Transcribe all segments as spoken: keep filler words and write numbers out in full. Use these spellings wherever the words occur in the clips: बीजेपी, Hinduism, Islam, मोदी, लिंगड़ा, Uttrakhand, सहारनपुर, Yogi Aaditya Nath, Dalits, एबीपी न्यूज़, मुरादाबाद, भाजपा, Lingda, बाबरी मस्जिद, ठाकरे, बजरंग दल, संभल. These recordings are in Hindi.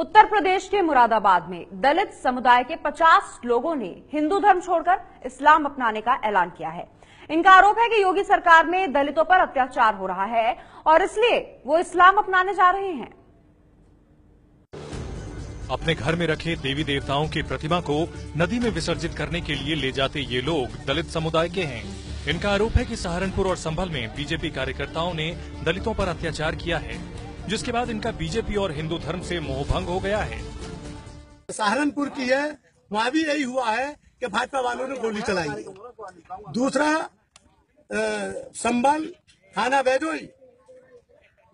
उत्तर प्रदेश के मुरादाबाद में दलित समुदाय के पचास लोगों ने हिंदू धर्म छोड़कर इस्लाम अपनाने का ऐलान किया है। इनका आरोप है कि योगी सरकार में दलितों पर अत्याचार हो रहा है और इसलिए वो इस्लाम अपनाने जा रहे हैं। अपने घर में रखे देवी देवताओं की प्रतिमा को नदी में विसर्जित करने के लिए ले जाते ये लोग दलित समुदाय के हैं। इनका आरोप है कि सहारनपुर और संभल में बीजेपी कार्यकर्ताओं ने दलितों पर अत्याचार किया है, जिसके बाद इनका बीजेपी और हिंदू धर्म से मोहभंग हो गया है। सहारनपुर की है, वहाँ भी यही हुआ है कि भाजपा वालों ने गोली चलाई। दूसरा संभल थाना बैजोई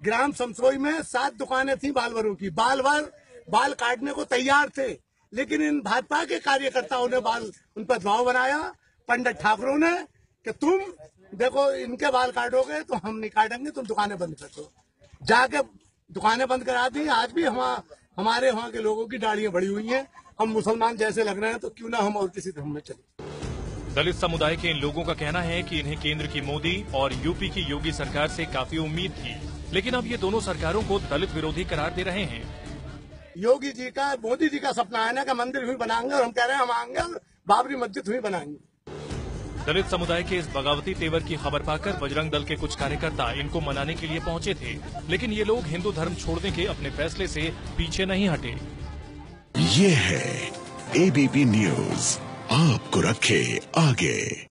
ग्राम समसोई में सात दुकानें थी बालवरों की, बालवर बाल काटने को तैयार थे, लेकिन इन भाजपा के कार्यकर्ताओं ने बाल उन पर दबाव बनाया पंडित ठाकरों ने कि तुम देखो इनके बाल काटोगे तो हम नहीं काटेंगे, तुम दुकानें बंद कर दो। जाके दुकानें बंद करा दी। आज भी हम हमारे वहाँ के लोगों की दाढ़ियां बढ़ी हुई हैं। हम मुसलमान जैसे लग रहे हैं तो क्यों ना हम और किसी धर्म में चले। दलित समुदाय के इन लोगों का कहना है कि इन्हें केंद्र की मोदी और यूपी की योगी सरकार से काफी उम्मीद थी, लेकिन अब ये दोनों सरकारों को दलित विरोधी करार दे रहे हैं। योगी जी का मोदी जी का सपना है ना कि मंदिर भी बनाएंगे और हम कह रहे हैं हम आएंगे और बाबरी मस्जिद भी बनाएंगे। दलित समुदाय के इस बगावती तेवर की खबर पाकर बजरंग दल के कुछ कार्यकर्ता इनको मनाने के लिए पहुंचे थे, लेकिन ये लोग हिंदू धर्म छोड़ने के अपने फैसले से पीछे नहीं हटे। ये है एबीपी न्यूज़, आपको रखे आगे।